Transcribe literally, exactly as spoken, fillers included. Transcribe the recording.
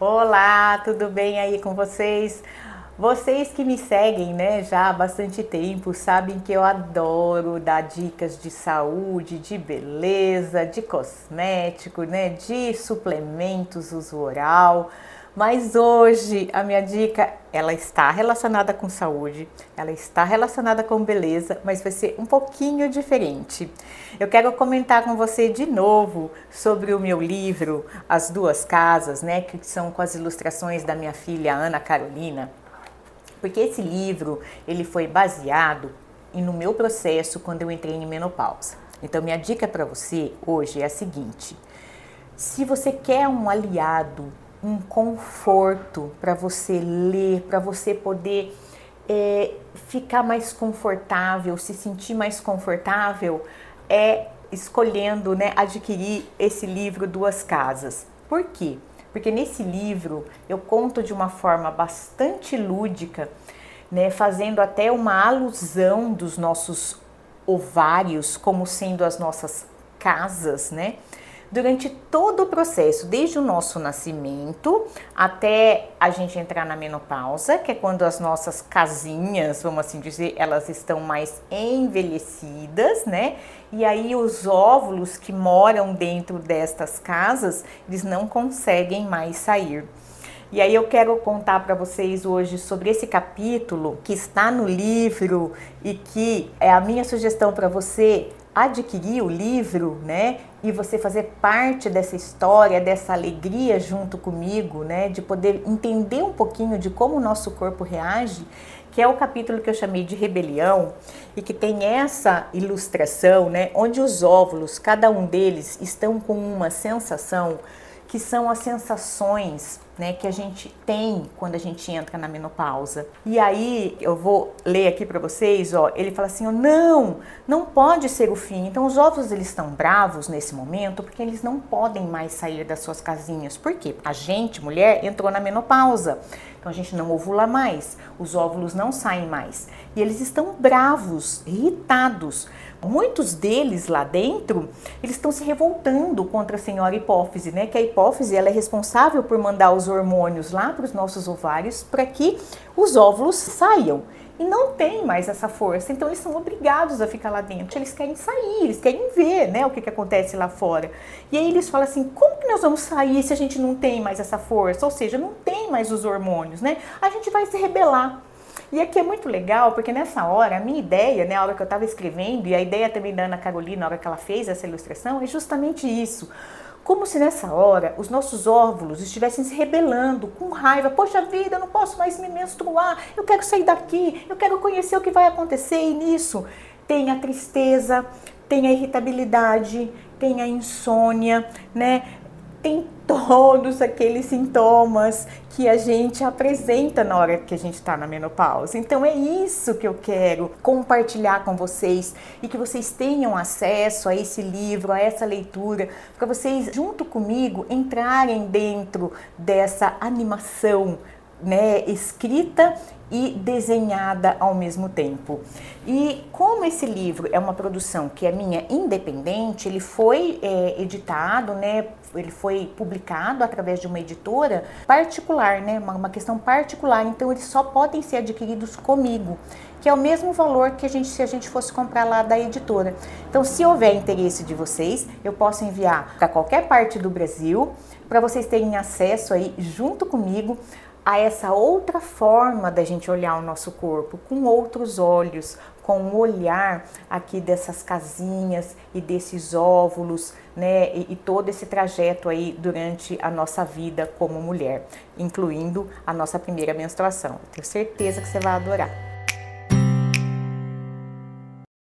Olá, tudo bem aí com vocês? Vocês que me seguem, né, já há bastante tempo, sabem que eu adoro dar dicas de saúde, de beleza, de cosmético, né, de suplementos, uso oral. Mas hoje a minha dica, ela está relacionada com saúde, ela está relacionada com beleza, mas vai ser um pouquinho diferente. Eu quero comentar com você de novo sobre o meu livro As Duas Casas, né, que são com as ilustrações da minha filha Ana Carolina, porque esse livro ele foi baseado no meu processo quando eu entrei em menopausa. Então minha dica para você hoje é a seguinte: se você quer um aliado, um conforto para você ler, para você poder é, ficar mais confortável, se sentir mais confortável, é escolhendo, né, adquirir esse livro Duas Casas. Por quê? Porque nesse livro eu conto de uma forma bastante lúdica, né, fazendo até uma alusão dos nossos ovários como sendo as nossas casas, né? Durante todo o processo, desde o nosso nascimento até a gente entrar na menopausa, que é quando as nossas casinhas, vamos assim dizer, elas estão mais envelhecidas, né? E aí os óvulos que moram dentro destas casas, eles não conseguem mais sair. E aí eu quero contar para vocês hoje sobre esse capítulo que está no livro e que é a minha sugestão para você adquirir o livro, né, e você fazer parte dessa história, dessa alegria junto comigo, né, de poder entender um pouquinho de como o nosso corpo reage, que é o capítulo que eu chamei de Rebelião e que tem essa ilustração, né, onde os óvulos, cada um deles, estão com uma sensação que são as sensações, né, que a gente tem quando a gente entra na menopausa. E aí eu vou ler aqui para vocês, ó, ele fala assim, ó, não, não pode ser o fim. Então os óvulos eles estão bravos nesse momento porque eles não podem mais sair das suas casinhas. Por quê? A gente, mulher, entrou na menopausa. Então a gente não ovula mais, os óvulos não saem mais. E eles estão bravos, irritados. Muitos deles lá dentro, eles estão se revoltando contra a senhora hipófise, né? Que a hipófise ela é responsável por mandar os hormônios lá para os nossos ovários para que os óvulos saiam. E não tem mais essa força, então eles são obrigados a ficar lá dentro. Eles querem sair, eles querem ver, né, o que, que acontece lá fora. E aí eles falam assim, como que nós vamos sair se a gente não tem mais essa força? Ou seja, não tem mais os hormônios, né? A gente vai se rebelar. E aqui é muito legal, porque nessa hora, a minha ideia, né, a hora que eu estava escrevendo, e a ideia também da Ana Carolina, na hora que ela fez essa ilustração, é justamente isso. Como se nessa hora os nossos óvulos estivessem se rebelando com raiva. Poxa vida, eu não posso mais me menstruar, eu quero sair daqui, eu quero conhecer o que vai acontecer. E nisso tem a tristeza, tem a irritabilidade, tem a insônia, né? Tem todos aqueles sintomas que a gente apresenta na hora que a gente está na menopausa. Então é isso que eu quero compartilhar com vocês e que vocês tenham acesso a esse livro, a essa leitura, para vocês junto comigo entrarem dentro dessa animação, né, escrita e desenhada ao mesmo tempo. E como esse livro é uma produção que é minha independente, ele foi é, editado, né, ele foi publicado através de uma editora particular, né, uma, uma questão particular, então eles só podem ser adquiridos comigo, que é o mesmo valor que a gente, se a gente fosse comprar lá da editora. Então se houver interesse de vocês, eu posso enviar para qualquer parte do Brasil, para vocês terem acesso aí junto comigo a essa outra forma da gente olhar o nosso corpo, com outros olhos, com o olhar aqui dessas casinhas e desses óvulos, né, e, e todo esse trajeto aí durante a nossa vida como mulher, incluindo a nossa primeira menstruação. Eu tenho certeza que você vai adorar.